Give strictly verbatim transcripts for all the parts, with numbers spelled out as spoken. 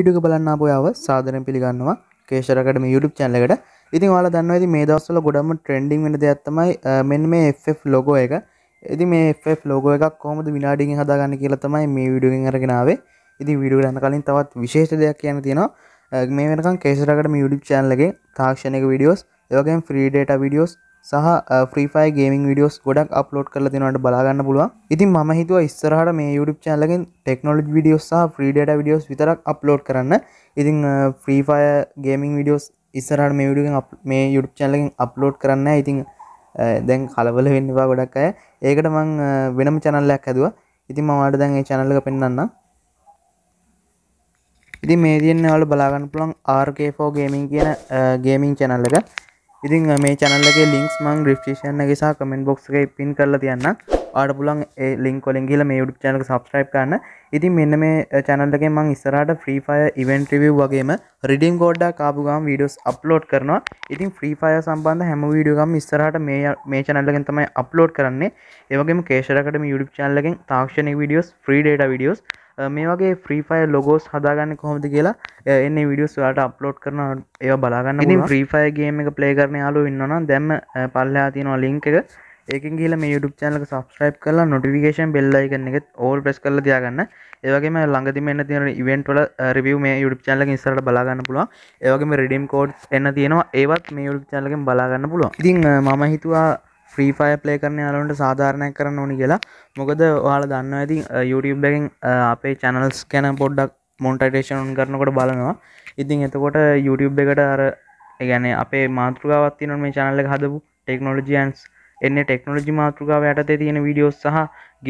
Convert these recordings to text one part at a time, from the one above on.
Video එක බලන්න ආපු අයව සාදරයෙන් පිළිගන්නවා කේෂාර අකාඩමි YouTube channel එකට. ඉතින් ඔයාලා දන්නවා ඉතින් මේ දවස්වල ගොඩක්ම ට්‍රෙන්ඩින් වෙන දෙයක් තමයි මෙන්න මේ F F logo එක. ඉතින් මේ F F logo එකක් කොහොමද විනාඩියකින් හදාගන්න කියලා තමයි මේ වීඩියෝ එකෙන් අරගෙන ආවේ. ඉතින් වීඩියෝ ගන්න කලින් තවත් විශේෂ දෙයක් කියන්න තියෙනවා. මේ වෙනකන් කේෂාර අකාඩමි YouTube channel එකේ තාක්ෂණික videos, ඒ වගේම free data videos सह फ्री फायर गेमिंग वीडियोस गोडक अपलोड कर लेते हैं बलागन बुलवा इतनी मम ही तो इस तरह मे यूट्यूब चैनल के टेक्नोलॉजी वीडियोस सह फ्री डेटा वीडियोस वितर अपलोड कराना इथिंग फ्री फायर गेमिंग वीडियोस इस तरह मे वीडियो मे यूट्यूब चैनल के अपलोड कराना आई थिंक दें हलवल विनवा गोडक एक मैं विनम चैनल का इतनी मैं दें चैनल का पिना इधी मेरी बलागन पुल आर के फो गेमिंग गेमिंग चैनल का इधि मे चैनल के लिंक्स मैं डिस्क्रिप्शन के साथ कमेंट बॉक्स के पिन कर लेती है आड़ पुल लिंक को लिंक मे यूट्यूब चैनल को सब्सक्राइब करना इधी मेन में चैनल के मैं इस तरह फ्री फायर इवेंट रिव्यू वगैरह में रिडीम कोड का वीडियोस अपलोड करना इधि फ्री फायर संबंध हेम वीडियो का इस तरह मे मे चैनल के मैं अपलोड करने एवं केशर अकाडमी यूट्यूब चैनल के ताक्षणिक वीडियोस फ्री डेटा वीडियोस मे वगे फ्री फायर लोगोस हदागाने कोहमद गेला इन्ने वीडियोस वाला अपलोड करना एव बलागाना इन्ने फ्री फायर गेम एक प्ले करने आलो इन्नोना देम पाल्ले आतीनो लिंक एक एकिन गेला मे YouTube चैनल को सब्सक्राइब करला नोटिफिकेशन बेल आइकन एक ओवर प्रेस करला दिया करना एवगे मे लंगदी मेन तीन इवेंट वाला रिव्यू मे YouTube चैनल के इंस्टाला बलागाना पुलवा एवगे मे रिडीम कोड एना तीनो एवत मे YouTube चैनल के बलागाना पुलवा इदिन मम हितुवा फ्री फायर प्ले करने वाले साधारण करना होने के मोकद वाला दाना यूट्यूब आप चैनल के बोर्ड मोनेटाइजेशन करना बालना इतनी इतकोट यूट्यूब आप मातृगा तीन मे चैनल का टेक्नोलॉजी एंड एने टेक्नोलॉजी मातृगा आटते तीन वीडियोस सह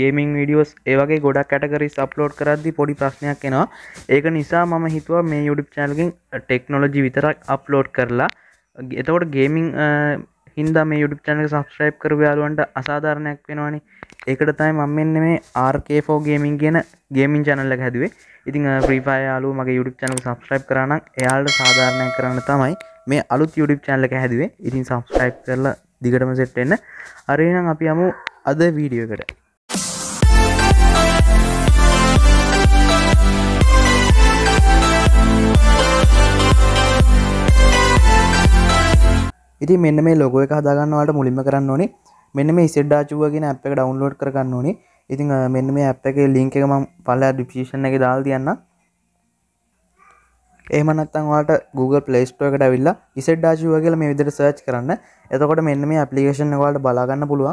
गेमिंग वीडियोस एवं गोडा कैटगरीज अपलोड करा दी पोड़ी प्रश्न क्या एक निशा मम हितवा मे यूट्यूब चैनल की टेक्नोलॉजी वितर अपलोड करला इतकोट गेमिंग हिंदा मे यूट्यूब चैनल सब्सक्राइब कर असाधारण ऐक्ना एक मम्मी में आर के फो गेमिंग गेमिंग चैनल है इथिंग फ्री फायर मग यूट्यूब चैनल सब्सक्राइब कराना यार साधारण कराना मैं अलुत यूट्यूब चैनल के है इथिंग सब्सक्राइब कर दिगड़म सेटेन अरे ना अभी हम अद वीडियो कट इति मेन में लोगो एक हदागन मुलिम कराने मेन में से डाचुवागी ऐप डाउनलोड कर करनी इति मेन में ऐप के लिंक मैं पल डिस्क्रिप्शन दाल दिया एमनाट गूगल प्ले स्टोर का अविल इसे डाचुवागी मैं इधर सर्च कराने ये मेन में एप्लिकेशन बलागन पुलवा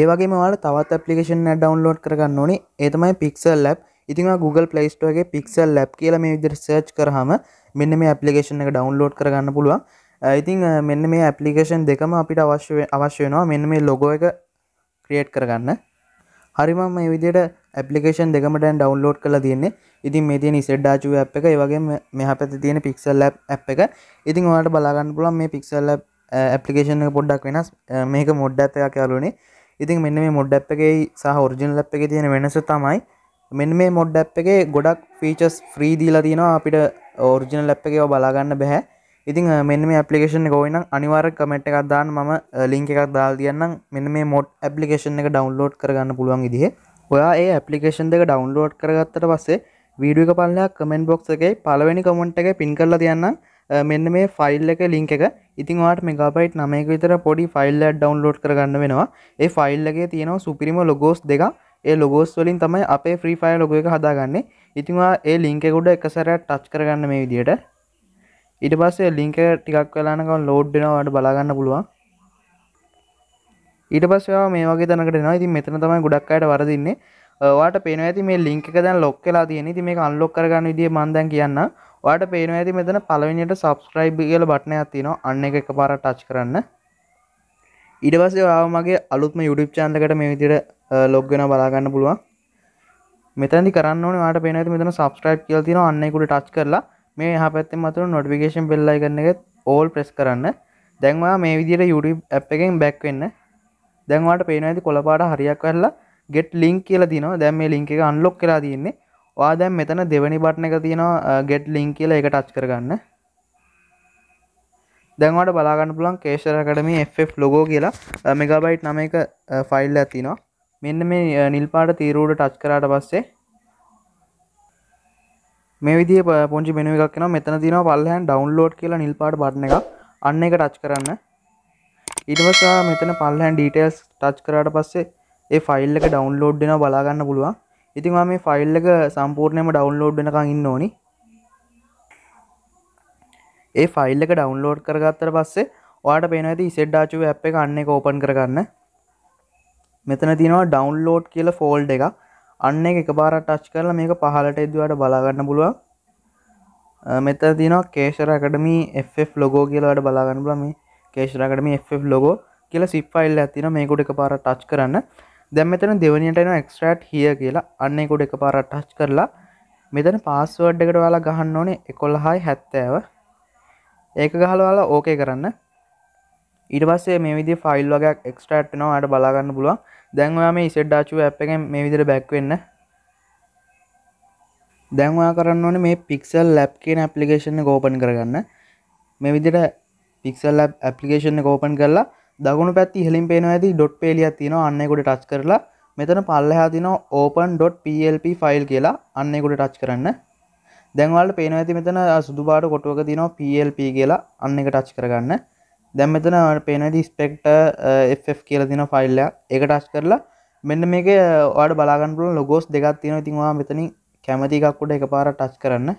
एवागे मैं तवा एप्लिकेशन डाउनलोड कर करनी एतम पिक्सेल लैब इति गूगल प्ले स्टोर के पिक्सेल लैब की मैं इधर सर्च कर हम मेन में एप्लिकेशन डाउनलोड कर पुलवा आई थिंक मेन में एप्लिकेशन देखा मैं आप अवश्य अवश्य ना मेन में लोगो एक क्रिएट करना हरी मैम मैं इधर एप्लिकेशन देखा मैं डाउनलोड कर दिए इधर मैं दिन इसे डाचू ऐप का इवागे मैं यहाँ पे दिए पिक्सेल लैब ऐप का इधर वहाँ बलागान पुल मैं पिक्सेल लैब एप्लिकेशन पोडा मेक मोडा क्या इधर मेन में मोडा के सह ओरिजिनल ऐप के दिन वेन तमाइ मेन में मोडा के गोडा फीचर्स फ्री दी दीना आप ओरिजिनल ऐप के बलागान बह इति मेन में एप्लिकेशन होना अनिवार्य कमेंट का दान मम लिंक का दाल दिया मेन में मोट एप्लिकेशन डाउनलोड करना पुलवांग इधे वह ये एप्लिकेशन देख डाउनलोड कर बस वीडियो का पालना कमेंट बॉक्स के पालवेनी कमेंट के पिन कर दिया मेन में फाइल के लिंक का इति आठ मेगाबाइट नाम की तरह पोड़ी फाइल डाउनलोड करना ये फाइल के तीन सुप्रीमो लोगोस देगा ये लोगोस वाली तमें आप फ्री फायर लोगो का हदागाने इति ये लिंक एक सारे टच करना मे विधेट इट पास लिंक टीका लोड बलागन पुलवा इट पास मेवागे तनक मित्र गुडक वरदी वाट पेन मे लिंक लॉक्के अनलॉक कर मंदा की अना वाट पेन मेरे पलवीन सब्सक्राइब बटन तीन अने के बार टच करना इट पास मगे अलूत मैं यूट्यूब चैनल कटे मेरे लोगना बलागन पुलवा मित्र कराने वाट पेन मित्र सब्सक्राइब किया तीनों अने को टच करला मैं यहाँ पे मतलब नोटिफिकेशन बेल आइकन के ऑल प्रेस कराना देंगे वहाँ मैं भी यूट्यूब ऐप के बैक करना देंगे वहाँ पेन अभी कोलपाड़ हरिया कर गेट लिंक के तीनों दें मैं लिंक अनलॉक के दी और दें मिता देवनी बटन के तीनों गेट लिंक एक टच करना देंगे वहाँ बलागन पुल केशर अकाडमी एफ एफ लोगो के मेगाबाइट नाम एक फाइल तीनों मेन में नीलपाड़ तीरूड़ टच कराट बस मे विधि पंच मेनू मेतन दिन वाले डौनलोड की निपाट बटन का अने का टच कराना इनवस मेतन पाले डीटेल टच कराड़ पास ये फाइल के डौनलोड बलागा बुलवा इतनी माँ फाइल के संपूर्ण डौनलोड इन्होनी ये फाइल के डौनलोड कर पास वाट पैन सेट आचू ऐप अने ओपन करना मेतन दिन डौनलोड की फोल्ड का अन्ने के एक बार टच कर मेक पहालटे द्वाट बलागन बुलवा मेत दिन केशरा अकाडमी एफ एफ लोगो की बलागन बुला मे केशरा अकाडमी एफ एफ लोगो की सिप फाइल तीन मेकूड एक बार टच करना दमेतन देवनी एक्सट्रैक्ट हियर की अन्ने कूड एक बार टच करला मेतन पासवर्ड वाला गहनों ने एकोल हाई हेत्तेव एक गहल वाला ओके करना इट पास मे विधि फाइल एक्सट्रैक्ट नो आट बलागन बुलवा देंगे इसे डाचू ऐप मे विधि बैक देंगे मे पिक्सेल लैब की एप्लीकेशन ओपन करना मे विधि पिक्सेल लैब एप्लीकेशन ओपन करला दगुन पैती हिलिम पेन है डॉट पी एल तीनों अन्ने को टच करला मेतन पाले तीनों open dot P L P file के अन्ने को टच करना देंगे पेन है मेतन सुधुबाट को तीनों पी एल पी के अन्ने टच करना दमेतन पेन है स्पेक्ट एफ एफ के तीन फाइल एक टच करला मेन मेके वाड़ बलागन लोगोस दिखा तीनों तीन वहाँ मेतनी कैमती का एक बार टच करना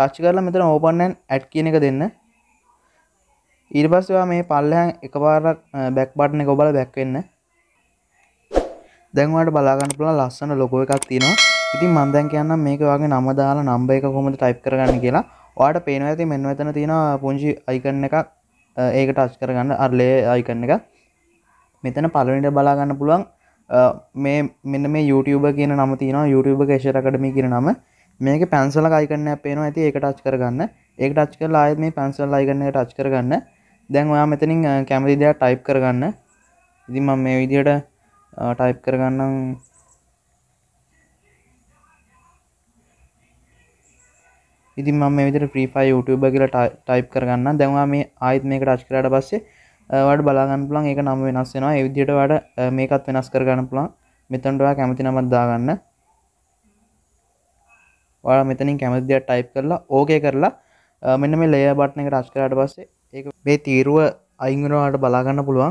टच करला मेतन ओपन एंड ऐड की देना इर बस मैं पाले एक बार बैक बटन को बार बैक करना देंगे वाड़ बलागन लास्ट लोगो का तीनों इतनी मंदा के मेक आगे नम दाला नंबई का टाइप करना वाड़ पेन है मेन वेतन तीन पूंजी ऐकने का एक टच करना अर्ले आइकन का मेतन पालन बलागन बुलवांग मे मिन्न में यूट्यूब की नाम तीनों यूट्यूब केशर अकाडमी की नाम मे के पेंसिल का आइकन पेन है एक टच करना एक टच कर लाए मैं पेंसिल आइकन टच करना देंगे वहाँ मेतनी कैमरा दिया टाइप करना इधर मे विधि टाइप करना इधर मैं इधर फ्री फायर यूट्यूब की टाइप करना देंगे मैं आयत मेक टच कर बस वाड़ बलागन प्लांग एक नाम विनाशना विधि वाड़ मेक विनाश करना प्लांग मितन कैम तीन दागना वाड़ मितनी कैम दिया टाइप करला ओके करला मैंने मैं ले बटन टच कर बस एक बे तीर आइंग वाड़ बलागन पुलवा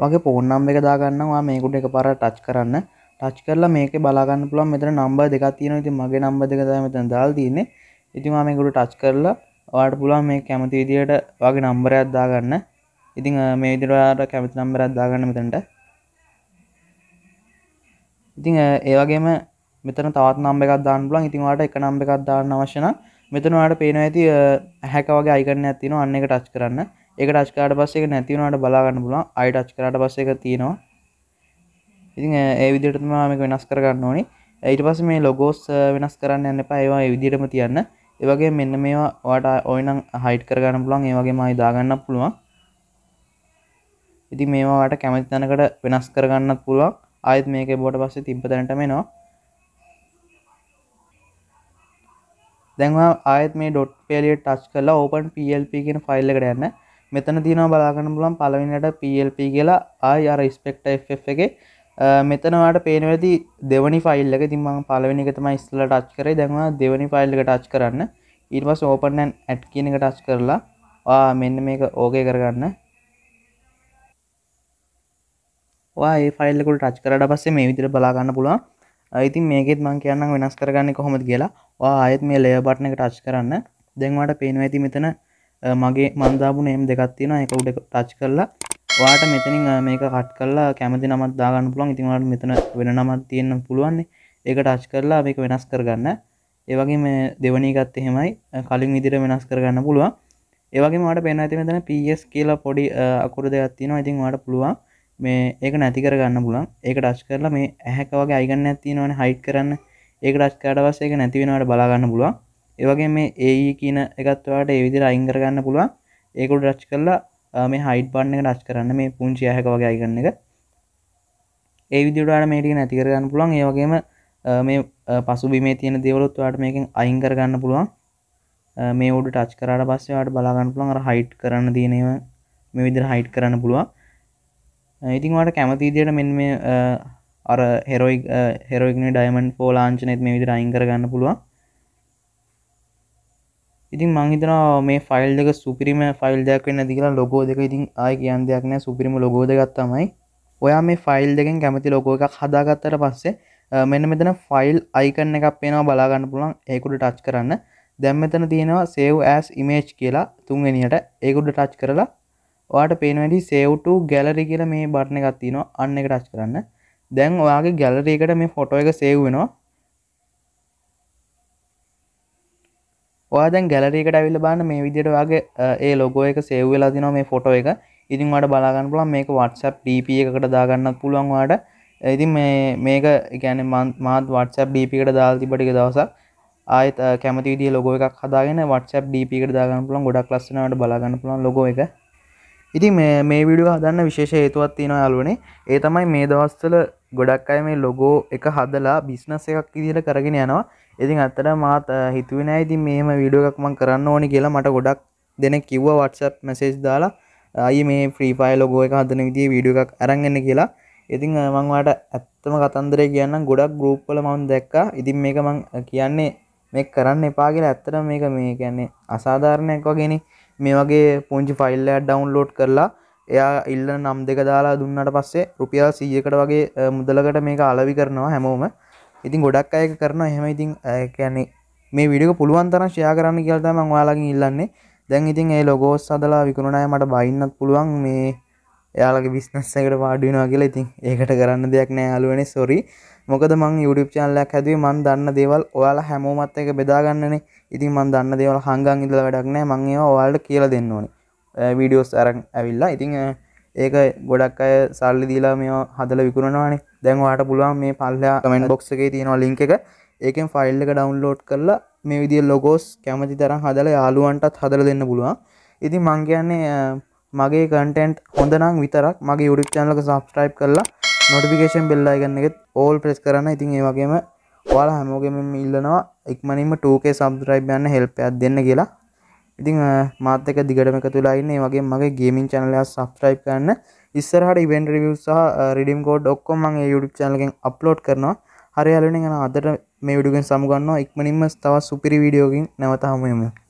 वहाँ फोन नंबर दागना वहाँ मेक एक बार टच करना टच करला मेके बलागन पुलवा मित्र नंबर दिखा तीन मगे नंबर दिखा मित्र दाल दीने इतनी माँ मे टच करला वाट पुल मे कैम इधर वागे नंबर दागना इध मे इधर कैम नंबर दागना मित्र इतनी इलागे मैं मित्र तरह नंबर दाने इतनी वाट इक नंबर दाने मित्र वाट पेन हैक आगे आईकन तीनों अन्ने का टच करना एक टच कर बस एक तीन आट बलागन पुल आई टच कर बस एक तीनों इधर विधि विनाश करना इट पास मैं लोगोस विनाश करना विधि तीन इवागे मेन मे वाट ओना हाइट करना इवागे मैं दागना पुलवा इतनी मेम वाट कैम तन विनाश करना पुलवा आयत मेके बोट पास तिंपते मेन देंगे आयत मे डॉट पी एल टच कर ओपन पी एल पी की फाइल कड़े मितन तीन बलागन पालवीन पी एल पी के I R respect F F के मेतन वाट पेन है देवनी फाइल के दिमाग पालवेनी मैं इसलिए टच करे देंगे देवनी फाइल का टच कराना इन पास ओपन एंड ऐड की टच करला मेन मेक ओके करना वाह ये फाइल को टच करा बस मे इधर बलागन पुलवा इतनी मेके मैं क्या विनाश करना कोहमद गया वाह आयत मे ले बटन टच कराना देंगे वाट पेन है मितन मगे मंदाबू नेम दिखाती ना एक टच करला वाट मितनी मेक कट करला कैम तीन दागन पुल इतना मितन विन तीन पुलवा एक टच करला मेक विनाश करना इवागे मैं देवनी का हेमाई खाली इधर विनाश करना पुलवा इवागे मैं पेन है मितन पी एस के पड़ी अकूर तीनों आई थिंक वाट पुलवा मैं एक नती करना पुलवा एक टच करला मैं ऐक आगे आईगन तीनों हाइट करना एक टच कर बस एक नती विन बलागन पुलवा इवागे मैं एट ये आईन करना पुलवा एक टच करला मैं हाइट बढ़ने का टच कराना मैं पूछे है वगैरह आई करने का ये विधि मैं नती करना पुलवा ये वगैरह मैं मैं पशु भी मैं तीन देवल तो आट मेकिंग आइंग करना पुलवा मैं वो टच करा पास आट बलागन पुलवा और हाइट कराना देने मैं इधर हाइट कराना पुलवा आई थिंक वाट कैम तीन मेन में और हेरोइक हेरोइक ने डायमंड फो लांच मैं इधर आइंग करना पुलवा इथिंग मांगी देना मे फाइल देगा सुप्री में फाइल देख ना दिखना लोगो देगा इथिंग आए कि आन देखने सुप्री में लोगो देगा तब हमारी वह मे फाइल देखें क्या मत लोगो का खादा का तरह पास से मैंने में देना फाइल आई करने का पेन और बला करना बोला एक टच कराना दैन में तेना तीन सेव एस इमेज केला तुंगे नहीं हटा एक टच करला वाट पेन में सेव टू गैलरी के मे बटने का तीनों अन्य टच कराना दैन आगे गैलरी के मे फोटो का सेव विनो वादन गैलरी के अवेल बार मे विद्युत आगे ए लोगो एक सेव वेला तीनों मे फोटो एक इधर वाट बला कन मेक वाट्सएप डीपी एक दागना पुल वाट इधर मे मेक क्या माँ वाट्सएप डीपी दाल बड़ी दवसा आय कैमती विधि लोगो का खादागे वाट्सएप डीपी इक दागन गोडा क्लास बलागन लोगो एक इधर मे मे वीडियो आधार विशेष हेतु तीन आलोने एतम मे दवास्तल गोडक्का मे लोगो एक हदला बिजनेस करगना इधर अतर मात हितुना मेम वीडियो मैं करोनी के मट गोडा देने की वाट्सएप मेसेज दाला आई मे फ्री फायर लोगो एक हदने विधि वीडियो का अरंगने के इधर मंगट अतम कतंदर किया गोडा ग्रूप मैं देख इध मेक मंग किया मे करण पागे अतर मेक मे क्या असाधारण एक्वागनी मेवागे पूंज फाइल डाउनलोड करला या इल्ल नाम दाला दुन्नाट पास से रुपया सीजे कड़वागे मुद्दलगट मेक अलवी करना हेमो में इथिंग गोडक्का एक करना हेम इथिंग क्या मे वीडियो को पुलवांतर शेयर कराने के लिए मैं वाली इलाने देंगे इथिंग ये लोगो सदला विकरण मट भाई पुलवांग मे अलग बिजनेस वाड़न आगे थिंक एक कराने देखने अलूने सॉरी मुकद मैं यूट्यूब चैनल मन दंड देवाल वाला हेमो मत बेदागन इधर मन दंड देवाल हांगांगने मंगे वाल कील दिनोनी वीडियोस अविल थिंक एक गोड़क साल दीला मैं हदल विकुना देंगे वाट पुलवा मैं पाला कमेंट बॉक्स के तीन लिंक एक फाइल डाउनलोड करला मैं इधर लोगोस कैम तरह हदल आलू अंट हदल दिन पुलवा इधर मंगे मगे कंटेंट होंदना वितरा मगे यूट्यूब चैनल को सब्सक्राइब करला नोटिफिकेशन बेल आइकन के ऑल प्रेस कराना आई थिंक ये वगे में वाला हम वगे में मिलना एक मनी में टू के सब्सक्राइब में हेल्प देने के लिए आई थिंक माते का दिगड़ में कतुला आई नहीं वगे मगे गेमिंग चैनल सब्सक्राइब करना इस तरह इवेंट रिव्यू सह रिडीम कोड ओको मगे यूट्यूब चैनल के अपलोड करना हर हाल अदर मे वीडियो के सामना एक मनी में तवा सुपीरी वीडियो की नवता हम